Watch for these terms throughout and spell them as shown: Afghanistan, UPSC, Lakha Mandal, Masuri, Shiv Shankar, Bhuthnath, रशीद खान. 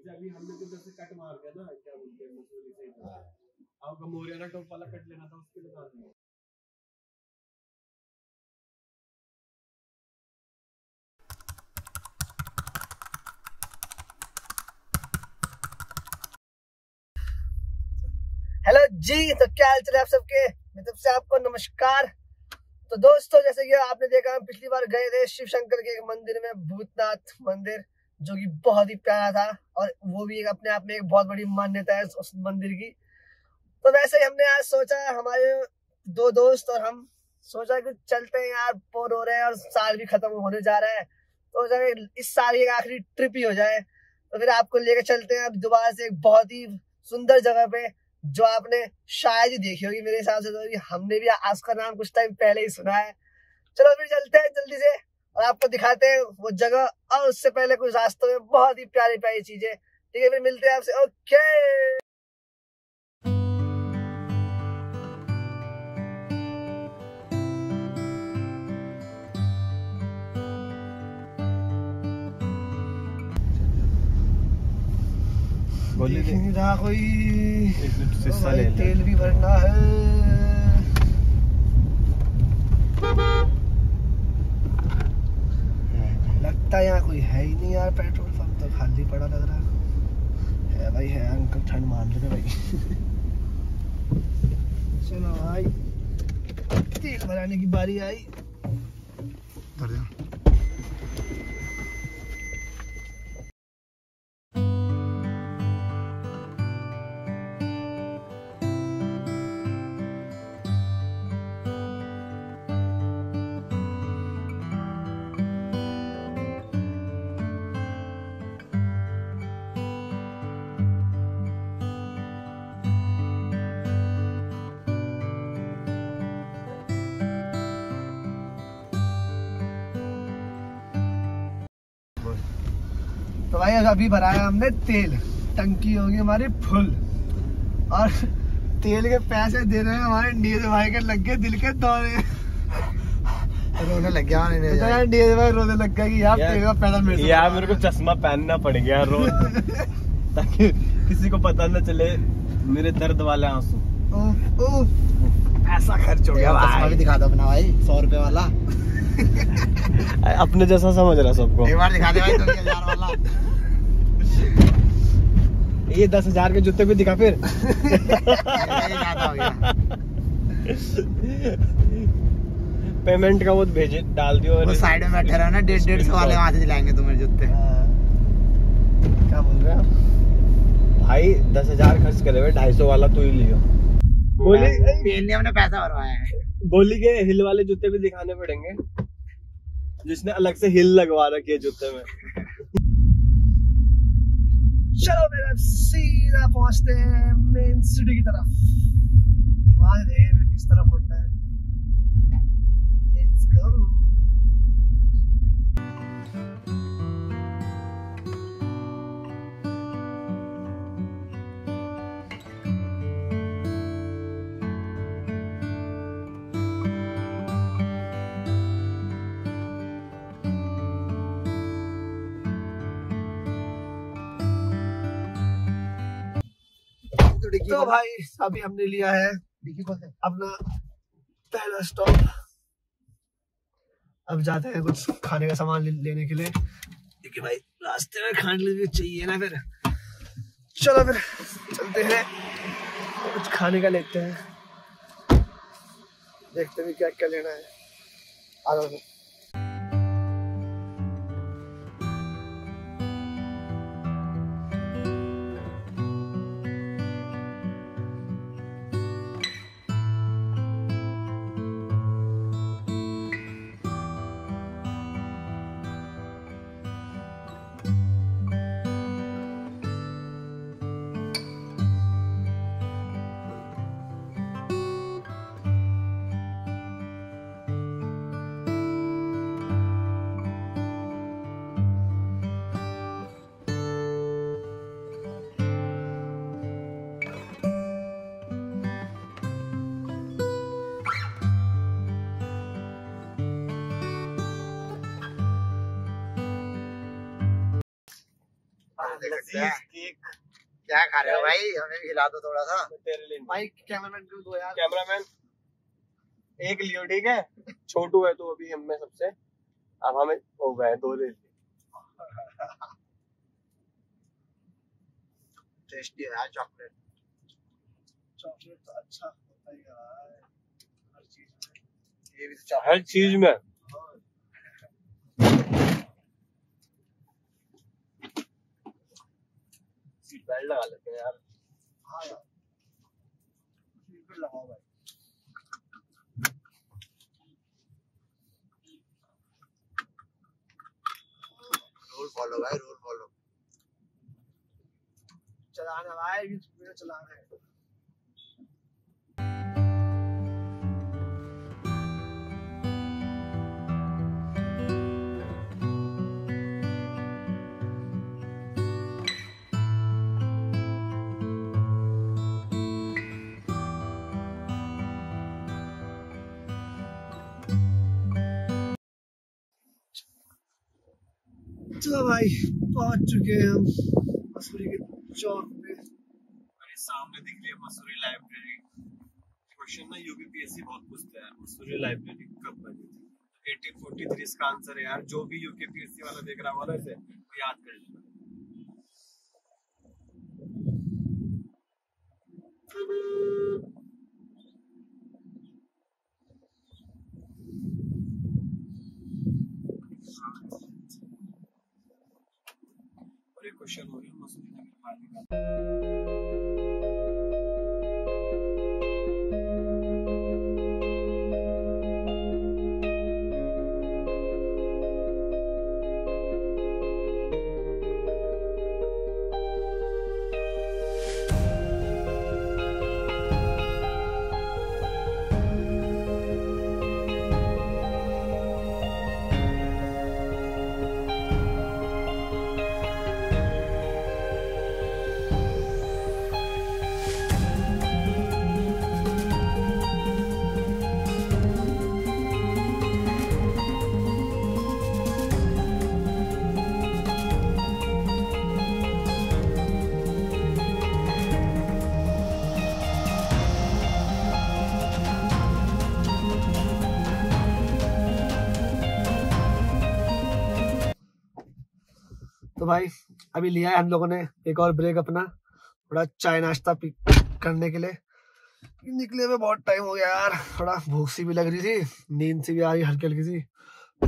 जब हमने तो जैसे कट मार के ना क्या बोलते हैं मसूरी से आपका मोरियाना टॉप वाला कट लेना था उसके लिए काट दिया। हेलो जी, तो क्या हाल चल है आप सबके, मतलब से आपको नमस्कार। तो दोस्तों जैसे कि आपने देखा हम पिछली बार गए थे शिव शंकर के एक मंदिर में, भूतनाथ मंदिर, जो कि बहुत ही प्यारा था और वो भी एक अपने आप में एक बहुत बड़ी मान्यता है उस मंदिर की। तो वैसे ही हमने आज सोचा, हमारे दो दोस्त और हम सोचा कि चलते हैं यार, बोर हो रहे हैं और साल भी खत्म होने जा रहा है, तो इस साल की आखिरी ट्रिप ही हो जाए। तो फिर आपको लेकर चलते हैं अब दोबारा से एक बहुत ही सुंदर जगह पे, जो आपने शायद ही देखी होगी मेरे हिसाब से, तो हमने भी उसका नाम कुछ टाइम पहले ही सुना है। चलो फिर चलते हैं जल्दी से और आपको दिखाते हैं वो जगह, और उससे पहले कुछ रास्तों में बहुत ही प्यारी प्यारी चीजें। ठीक है, फिर मिलते हैं आपसे। ओके, कोई तेल भी भरना है, लगता यहाँ कोई है ही नहीं यार, पेट्रोल पंप तो खाली पड़ा लग रहा है। भाई है अंकल, ठंड मान लेते भाई। चलो भाई, तेल भराने की बारी आई। तो भाई अभी भराया हमने तेल, टंकी होगी हमारी फुल, और तेल के पैसे दे रहे हैं हमारे नीरज भाई के, लग गए दिल के दौरे, रोने लग गया यार नीरज भाई, रोने लग गया कि यार पैदल मिल गया, मेरे को चश्मा पहनना पड़ गया रोज ताकि किसी को पता ना चले मेरे दर्द वाले आंसू। ऐसा खर्च हो गया भाई, दिखा दो अपना भाई 100 रुपए वाला, अपने जैसा समझ रहा सबको। एक बार दिखा दे भाई 2000 वाला, ये 10,000 के जूते भी दिखा फिर। ज़्यादा हो गया। पेमेंट का वो भेजे डाल दियो, वो साइड में बैठे रहो ना, 150 वाले वहां से दिलाएंगे तुम्हें जूते। क्या बोल रहे हो भाई, 10,000 खर्च करे हुए 250 वाला तू ही लियो। गोली हमने पैसा भरवाया है, गोली के हिल वाले जूते भी दिखाने पड़ेंगे, जिसने अलग से हिल लगवा रखी है जूते में। चलो मेरा सीधा पहुंचते हैं मेन सिटी की तरफ, वहां से किस तरफ पहुंचना है। Let's go. तो भाई अभी हमने लिया है अपना पहला स्टॉप, अब जाते हैं कुछ खाने का सामान लेने के लिए, क्योंकि भाई रास्ते में खाने के लिए चाहिए ना। फिर चलो फिर चलते हैं, कुछ खाने का लेते हैं, देखते हैं क्या क्या लेना है। आ जाओ। क्या खा रहे हो भाई, हमें भी खिला दो थोड़ा सा। भाई कैमरामैन को दो यार, कैमरामैन एक लियो ठीक है, छोटू है तो अभी हमें सबसे, अब हमें हो गए दो ले टेस्टी है चॉकलेट, चॉकलेट तो अच्छा होता ही है हर चीज में, ये भी तो हर चीज में। सीट बेल्ट लगा लेते हैं यार। हाँ यार सीट बेल्ट लगाओ भाई। रूल फॉलो भाई, रूल फॉलो। चलाना भाई, वीडियो चलाना है। चलो भाई पहुंच चुके हैं हम मसूरी के चौक पे। भाई सामने दिख रही है मसूरी लाइब्रेरी। क्वेश्चन ना यूपीपीएससी बहुत पूछता है, मसूरी लाइब्रेरी कब बनी थी? 1843 इसका आंसर है यार। जो भी यूपीपीएससी वाला देख रहा होगा इसे वो याद कर लेना। क्वेश्चन हो रही है मसूरी नगर भाई। अभी लिया है हम लोगों ने एक और ब्रेक अपना, थोड़ा चाय नाश्ता पी करने के लिए। निकले हुए बहुत टाइम हो गया यार, थोड़ा भूख सी भी लग रही थी, नींद सी भी आ रही हल्की हल्की सी।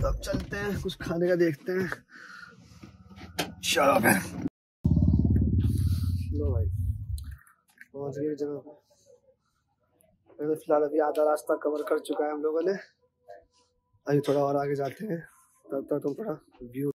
तो अब चलते हैं, कुछ खाने का देखते हैं। चलो भाई पहुंच गए जगह। फिलहाल अभी आधा रास्ता कवर कर चुका है हम लोगों ने, अभी थोड़ा और आगे जाते हैं, तब तक तुम थोड़ा व्यू।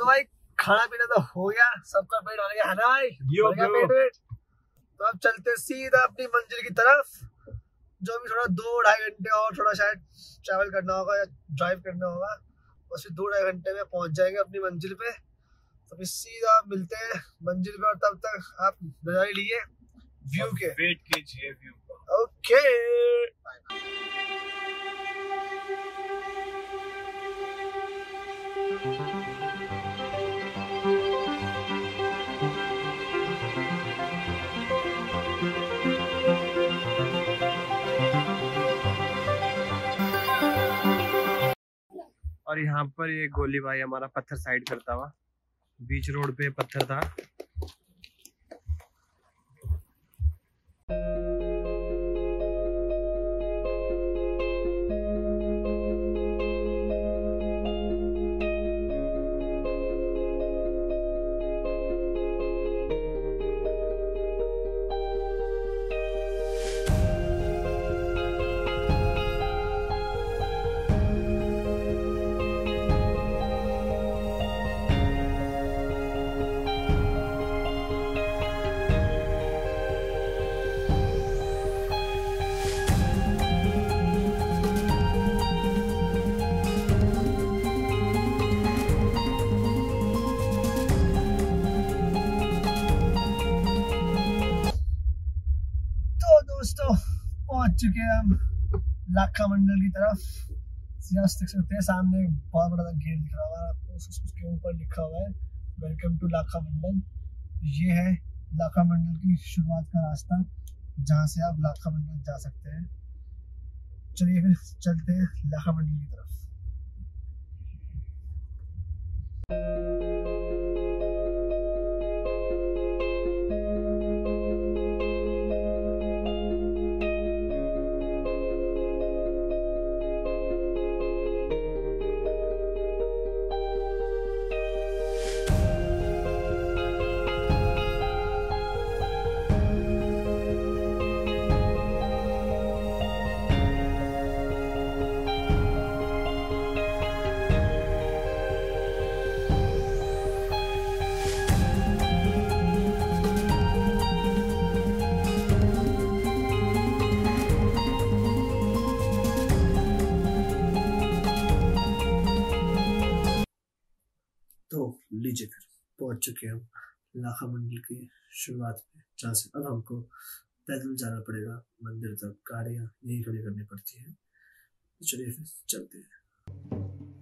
तो भाई खाना पीना तो हो गया, सबका पेट भर गया है ना भाई, पेट। तो अब चलते सीधा अपनी मंजिल की तरफ, जो भी थोड़ा 2-2.5 घंटे और थोड़ा शायद ट्रैवल करना होगा या ड्राइव करना होगा, उसी 2-2.5 घंटे में पहुंच जाएंगे अपनी मंजिल पे। तो फिर सीधा मिलते हैं मंजिल पे, और तब तक आप नजारे लिए व्यू के, वेट कीजिए व्यू का। ओके और यहाँ पर ये गोली भाई हमारा पत्थर साइड करता हुआ बीच रोड पे पत्थर था। पहुंच चुके हैं हम लाखा मंडल की तरफ। सामने एक बहुत बड़ा गेट दिख रहा है, उसके ऊपर लिखा हुआ है वेलकम टू लाखा मंडल। ये है लाखा मंडल की शुरुआत का रास्ता जहां से आप लाखा मंडल जा सकते हैं। चलिए फिर चलते हैं लाखा मंडल की तरफ। लीजिए फिर पहुंच चुके हम लाखा मंडल की शुरुआत में, जहाँ से अब हमको पैदल जाना पड़ेगा मंदिर तक। गाड़ियाँ यहीं खड़ी करनी पड़ती हैं। चलिए फिर चलते हैं।